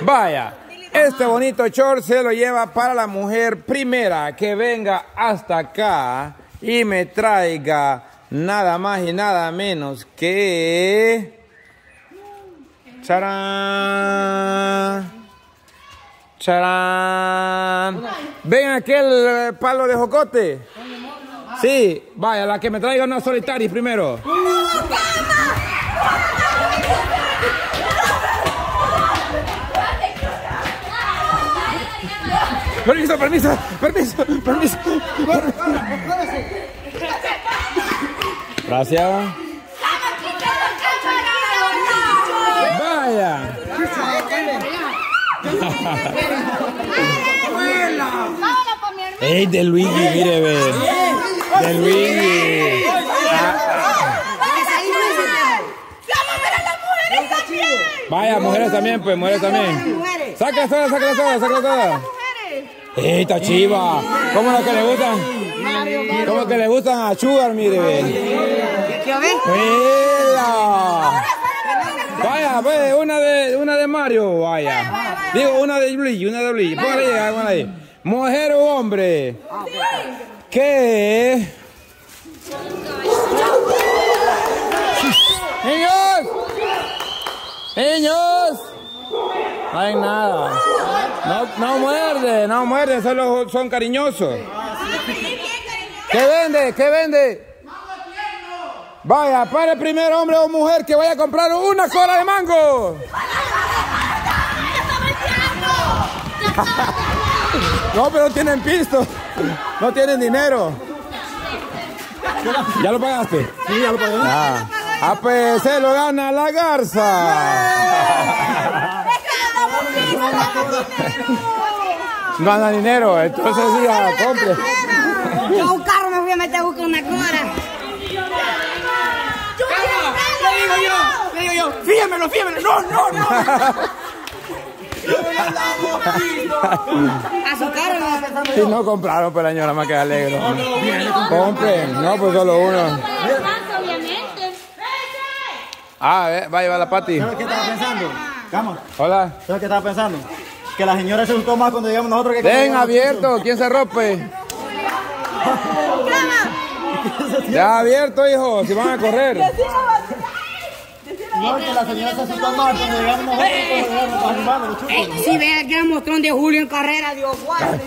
Vaya, este bonito short se lo lleva para la mujer primera que venga hasta acá y me traiga nada más y nada menos que... ¡Charán! ¡Charán! ¿Ven aquel palo de jocote? Sí, vaya, la que me traiga una solitaria primero. Permiso, permiso, permiso, permiso. Gracias. Vaya. ¡Ey, de Luigi, mire, ve! ¡De Luigi! Vaya, mujeres también, pues, mujeres también. ¡Sácala todas, sácala todas, sácala todas! ¡Ey, está chiva! ¿Cómo es que le gustan? ¿Cómo que le gustan a Sugar, mire, ve? ¡Vela! Vaya, pues, una de Mario, vaya. Digo, una de Luigi. Póngale ahí. Mujer o hombre, que... ¡Niños! ¡Niños! No hay nada. No muerde, solo son cariñosos. ¿Qué vende? Vaya, para el primer hombre o mujer que vaya a comprar una cola de mango. No, pero tienen pisto. No tienen dinero. ¿Ya lo pagaste? Sí, ya lo pagué. Ah, pues se lo gana la garza. No gana dinero, entonces sí, ya la compre. Yo a un carro me voy a meter a buscar una cora. ¿Qué digo yo? Fíjamelo. No. Si sí, no compraron, pero señora, más que alegro. Compren, no, pues solo uno. Ah, va a llevar la Pati. ¿Sabes qué estaba pensando? Vamos. Hola. ¿Sabes qué estaba pensando? Que la señora se gustó más cuando llegamos nosotros que... ¡Ven abierto! ¿Quién se rompe? ¡Ya abierto, hijo! Si van a correr. No, que la señora se asustó más cuando llegamos nosotros. Si ve aquí el mostrón de Julio en carrera, Dios guarde.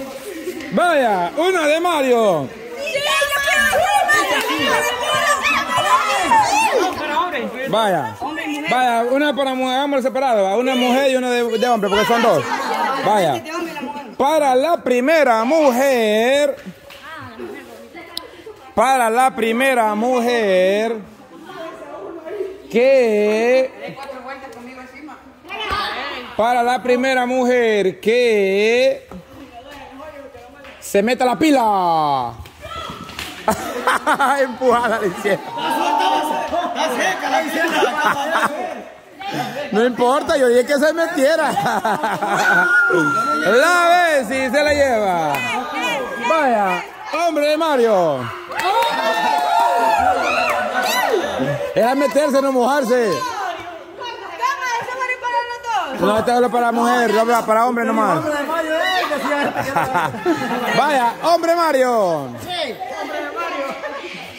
Vaya, una de Mario. Vaya, una para mujer separado, una mujer y una de hombre, porque son dos. Vaya, para la primera mujer, que... Para la primera mujer que se meta la pila. Empujada, diciendo. Está seca la bicicleta. No importa, yo dije que se metiera. La vez y se la lleva. Vaya, hombre de Mario. Era meterse, no mojarse. No, este habla para mujer, yo hablo para hombre nomás. Vaya, hombre Mario.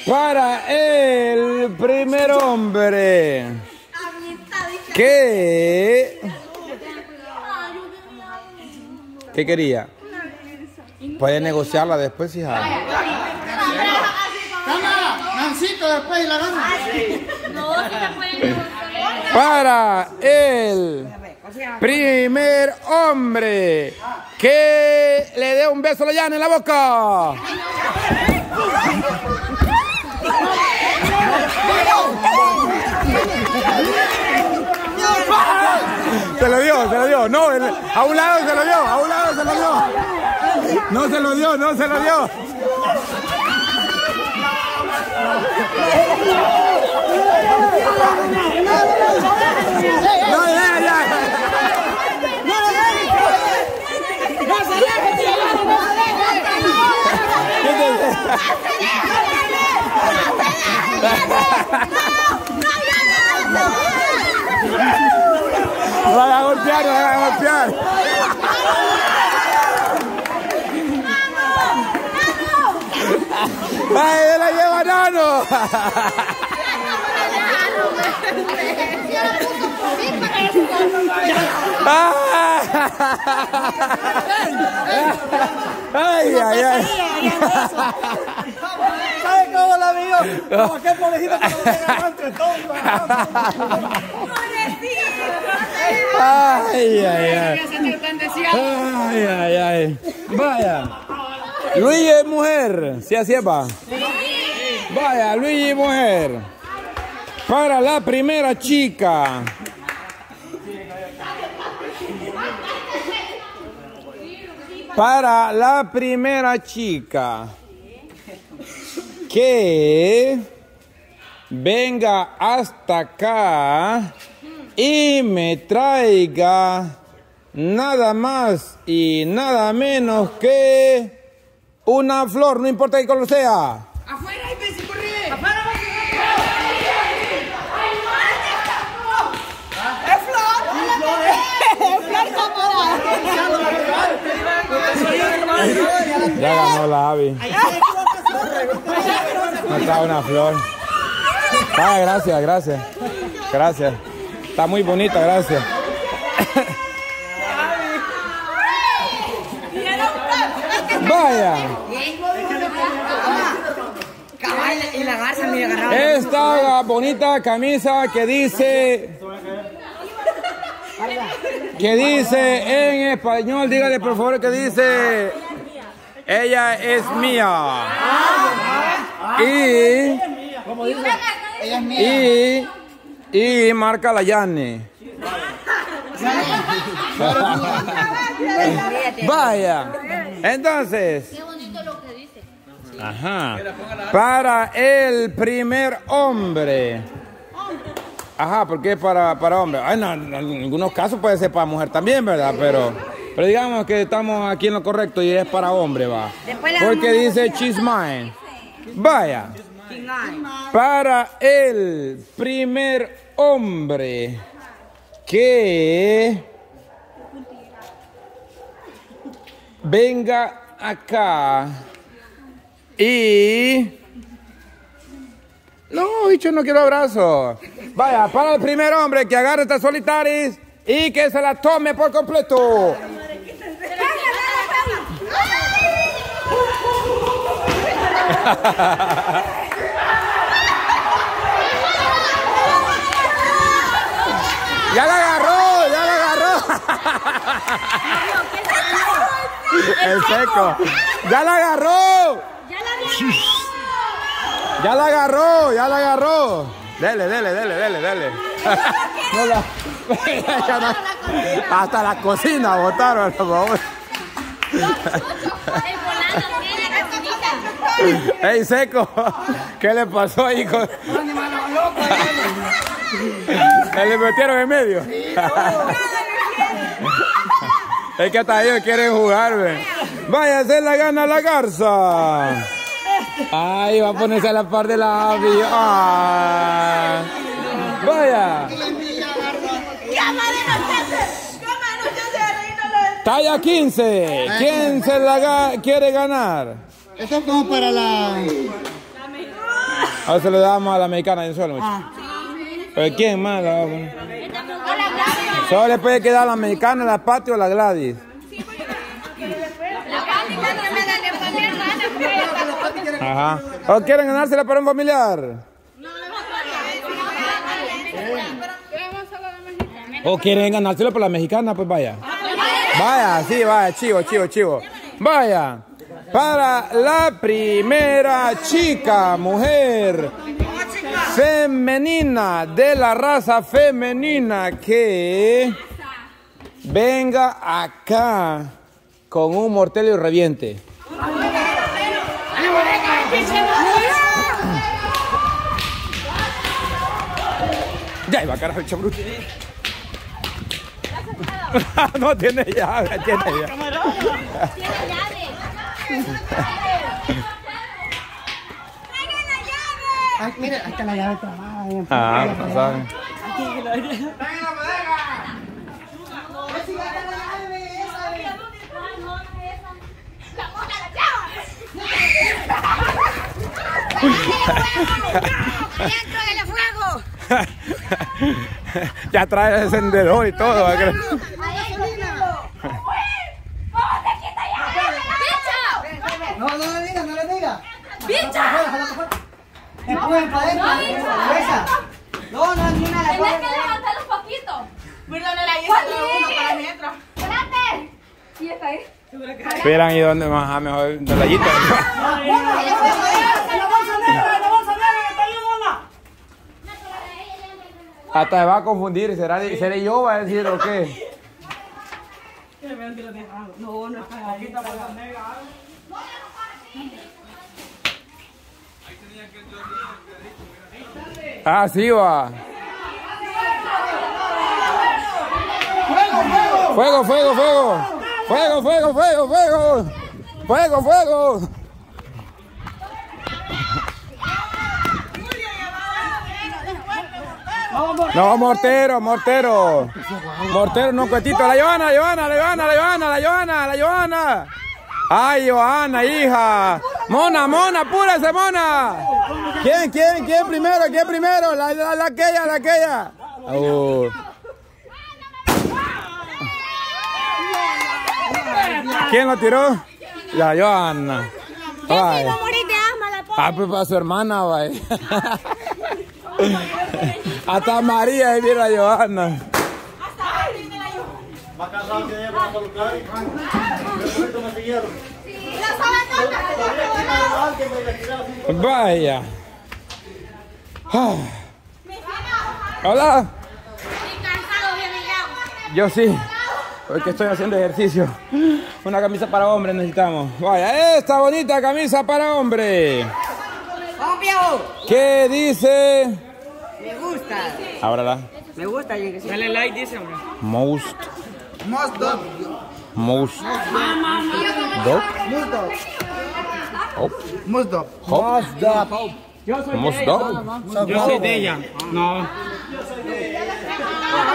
Para el primer hombre que... ¿Qué quería? Puede negociarla después, hija. Nancito, después y la gana. No, si la pueden negociar. Para el... primer hombre que le dé un beso a la llana en la boca. Se lo dio. No, a un lado se lo dio. No se lo dio. No, golpear, no la van a golpear. ¡Nano! ¡Ay, se la lleva Nano! ¡Ay, ay, ay! ¿Sabes cómo la vi yo? Como aquel pobrecito que no llega aguante, entonces, ¡ay, ay, ay! ¡Ay, ay, ay! Vaya. Luigi es mujer, ¿sí así es, va? Vaya, Luigi es mujer. Para la primera chica. Para la primera chica que venga hasta acá y me traiga nada más y nada menos que una flor, no importa qué color sea. ¡Afuera, imbécil, corre! ¡Afuera, va! ¡Es flor! ¡Es flor camarada! Ya ganó la Abby. No está una flor. Ah, gracias, gracias. Gracias. Está muy bonita, gracias. Vaya. Esta bonita camisa que dice en español, dígale por favor que dice ella es mía. Y marca la Yane. Vaya. Entonces. Qué bonito lo que dice. Ajá. Para el primer hombre. Ajá, porque es para hombre. Ay, no, en algunos casos puede ser para mujer también, ¿verdad? Pero digamos que estamos aquí en lo correcto y es para hombre, va. Porque dice she's mine. Vaya. Para el primer hombre que venga acá y... No, bicho, no quiero abrazo. Vaya, para el primer hombre que agarre estas solitaris y que se las tome por completo. ¡Ya la agarró! ¡Ya la agarró! ¡El Seco! ¡Ya la agarró! ¡Ya la agarró! ¡Ya la agarró! ¡Dele, dele, dele, dele, dele! No la... Hasta la cocina botaron, por favor. ¡Ey, Seco! ¿Qué le pasó ahí con...? ¿Le metieron en medio? Sí, no. Es que hasta ellos quieren jugar, ve. Vaya, se la gana la garza. Ay, va a ponerse a la par de la Abby. Ah. Vaya. Talla 15. ¿Quién se la quiere ganar? Eso es como para la... Ahora se lo damos a la mexicana de un solo, muchachos. ¿Pero quién más la va a poner? Solo le puede quedar la mexicana, la Patio o la Gladis. Ajá. ¿O quieren ganársela para un familiar? ¿O quieren ganársela para la mexicana? Pues vaya. Vaya, sí, vaya, chivo, chivo, chivo. Vaya. Para la primera chica, mujer femenina, de la raza femenina, que venga acá con un mortelo y reviente. Ya iba, carajo, el chabruto. No tiene llave, tiene llave. Ay, mira, hasta la llave trabada. Ah, no saben. ¡Dentro del fuego! Ya trae el sendero y todo. No, no le digas, no le digas. ¡Bicha! No, no, ni una. Tienes que levantar un poquito. Perdónala, yo uno para adentro. ¡Espérate! ¿Y está ahí? Esperan, ¿y dónde más? Ah, mejor de la yita. Hasta se va a confundir. ¿Seré yo? ¿Va a decir o qué? No, no está ahí. Ah, sí va. Fuego, fuego, fuego. ¡Fuego, fuego, fuego, fuego! ¡Fuego, fuego! No, mortero, mortero. Mortero, no, cuetito. La Johanna, la Johanna, la Johanna, la Johanna, la Johanna, la Johanna. ¡Ay, Johanna, hija! ¡Mona, mona, apúrese, mona! ¿Quién, quién, quién primero, quién primero? La aquella, la aquella. ¿Quién lo tiró? La Johanna. Ay. Ah, pues para su hermana, vaya. Hasta María y mira a Johanna. Vaya. Hola. Yo sí. Porque estoy haciendo ejercicio. Una camisa para hombre necesitamos. Vaya, esta bonita camisa para hombre. ¿Qué dice? Me gusta. Ábrala. Me gusta. Dale like, dice, hombre. Most. Most dog. Most. Dog. Most dog. Most dog. Yo soy de ella. Yo soy de ella. No.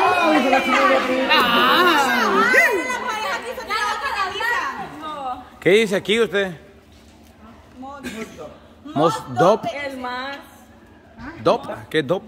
¿Qué dice aquí usted? Mosdop. ¿Qué es dop?